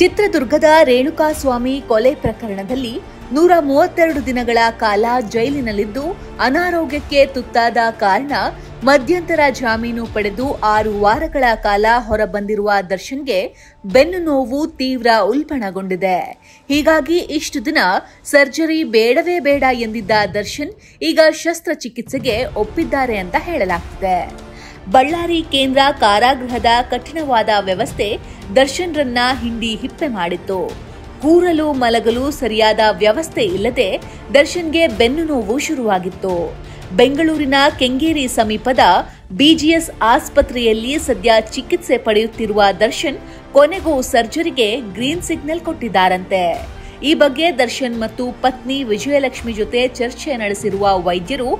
ಚಿತ್ರದುರ್ಗದ ರೇಣುಕಾಸ್ವಾಮಿ ಕೊಲೆ ಪ್ರಕರಣದಲ್ಲಿ 132 ದಿನಗಳ ಕಾಲ ಜೈಲಿನಲ್ಲಿದ್ದು ಅನಾರೋಗ್ಯಕ್ಕೆ ತುತ್ತಾದ ಕಾರಣ ಮಧ್ಯಂತರ ಜಾಮೀನು ಪಡೆದು 6 ವಾರಗಳ ಕಾಲ ಹೊರಬಂದಿರುವ ದರ್ಶನ್ಗೆ ಬೆನ್ನು ನೋವು ತೀವ್ರ ಉಲ್ಬಣಗೊಂಡಿದೆ. ಹೀಗಾಗಿ ಇಷ್ಟು ದಿನ ಸರ್ಜರಿ ಬೇಡವೇ ಬೇಡ ಎಂದಿದ್ದ ದರ್ಶನ್ ಈಗ ಶಸ್ತ್ರಚಿಕಿತ್ಸೆಗೆ ಒಪ್ಪಿದ್ದಾರೆ ಅಂತ ಹೇಳಲಾಗುತ್ತಿದೆ. ಬಳ್ಳಾರಿ ಕೇಂದ್ರ ಕಾರಾಗೃಹದ ಕಠಿಣವಾದ ವ್ಯವಸ್ಥೆ ದರ್ಶನ್ರನ್ನ ಹಿಂಡಿ ಹಿಪ್ಪೆ ಮಾಡಿತ್ತು. ಕೂರಲು ಮಲಗಲು ಸರಿಯಾದ ವ್ಯವಸ್ಥೆ ಇಲ್ಲದೆ ದರ್ಶನ್ಗೆ ಬೆನ್ನು ನೋವು ಶುರುವಾಗಿತ್ತು. ಬೆಂಗಳೂರಿನ ಕೆಂಗೇರಿ ಸಮೀಪದ ಬಿಜಿಎಸ್ ಆಸ್ಪತ್ರೆಯಲ್ಲಿ ಸದ್ಯ ಚಿಕಿತ್ಸೆ ಪಡೆಯುತ್ತಿರುವ ದರ್ಶನ್ ಕೊನೆಗೂ ಸರ್ಜರಿಗೆ ಗ್ರೀನ್ ಸಿಗ್ನಲ್ ಕೊಟ್ಟಿದ್ದಾರಂತೆ. ಈ ಬಗ್ಗೆ ದರ್ಶನ್ ಮತ್ತು ಪತ್ನಿ ವಿಜಯಲಕ್ಷ್ಮಿ ಜೊತೆ ಚರ್ಚೆ ನಡೆಸಿರುವ ವೈದ್ಯರು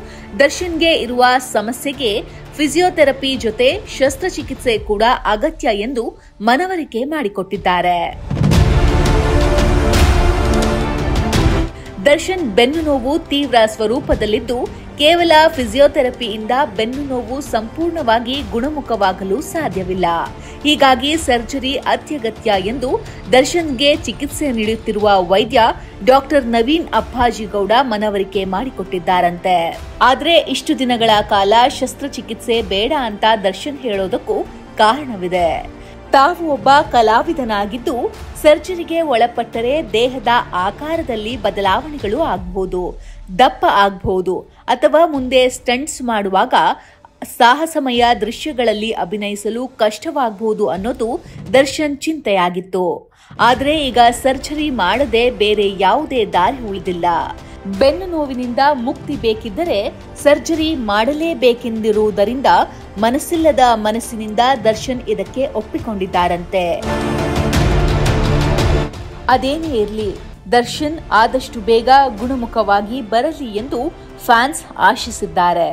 ದರ್ಶನ್ಗೆ ಇರುವ ಸಮಸ್ಯೆಗೆ ಫಿಸಿಯೋಥೆರಪಿ ಜೊತೆ ಶಸ್ತ್ರಚಿಕಿತ್ಸೆ ಕೂಡ ಅಗತ್ಯ ಎಂದು ಮನವರಿಕೆ ಮಾಡಿಕೊಟ್ಟಿದ್ದಾರೆ. ದರ್ಶನ್ ಬೆನ್ನು ನೋವು ತೀವ್ರ ಸ್ವರೂಪದಲ್ಲಿದ್ದು ಕೇವಲ ಫಿಸಿಯೋಥೆರಪಿಯಿಂದ ಬೆನ್ನು ನೋವು ಸಂಪೂರ್ಣವಾಗಿ ಗುಣಮುಖವಾಗಲು ಸಾಧ್ಯವಿಲ್ಲ. ಹೀಗಾಗಿ ಸರ್ಜರಿ ಅತ್ಯಗತ್ಯ ಎಂದು ದರ್ಶನ್ಗೆ ಚಿಕಿತ್ಸೆ ನೀಡುತ್ತಿರುವ ವೈದ್ಯ ಡಾಕ್ಟರ್ ನವೀನ್ ಅಪ್ಪಾಜಿ ಗೌಡ ಮನವರಿಕೆ ಮಾಡಿಕೊಟ್ಟಿದ್ದಾರಂತೆ. ಆದರೆ ಇಷ್ಟು ದಿನಗಳ ಕಾಲ ಶಸ್ತ್ರಚಿಕಿತ್ಸೆ ಬೇಡ ಅಂತ ದರ್ಶನ್ ಹೇಳೋದಕ್ಕೂ ಕಾರಣವಿದೆ. ತಾವು ಒಬ್ಬ ಕಲಾವಿದನಾಗಿದ್ದು ಸರ್ಜರಿಗೆ ಒಳಪಟ್ಟರೆ ದೇಹದ ಆಕಾರದಲ್ಲಿ ಬದಲಾವಣೆಗಳು ಆಗಬಹುದು, ದಪ್ಪ ಆಗಬಹುದು, ಅಥವಾ ಮುಂದೆ ಸ್ಟಂಟ್ಸ್ ಮಾಡುವಾಗ ಸಾಹಸಮಯ ದೃಶ್ಯಗಳಲ್ಲಿ ಅಭಿನಯಿಸಲು ಕಷ್ಟವಾಗಬಹುದು ಅನ್ನೋದು ದರ್ಶನ್ ಚಿಂತೆಯಾಗಿತ್ತು. ಆದರೆ ಈಗ ಸರ್ಜರಿ ಮಾಡದೆ ಬೇರೆ ಯಾವುದೇ ದಾರಿ ಉಳಿದಿಲ್ಲ. ಬೆನ್ನು ನೋವಿನಿಂದ ಮುಕ್ತಿ ಬೇಕಿದ್ದರೆ ಸರ್ಜರಿ ಮಾಡಲೇಬೇಕೆಂದಿರುವುದರಿಂದ ಮನಸ್ಸಿಲ್ಲದ ಮನಸ್ಸಿನಿಂದ ದರ್ಶನ್ ಇದಕ್ಕೆ ಒಪ್ಪಿಕೊಂಡಿದ್ದಾರಂತೆ. ಅದೇನೇ ಇರಲಿ, ದರ್ಶನ್ ಆದಷ್ಟು ಬೇಗ ಗುಣಮುಖವಾಗಿ ಬರಲಿ ಎಂದು ಫ್ಯಾನ್ಸ್ ಆಶಿಸಿದ್ದಾರೆ.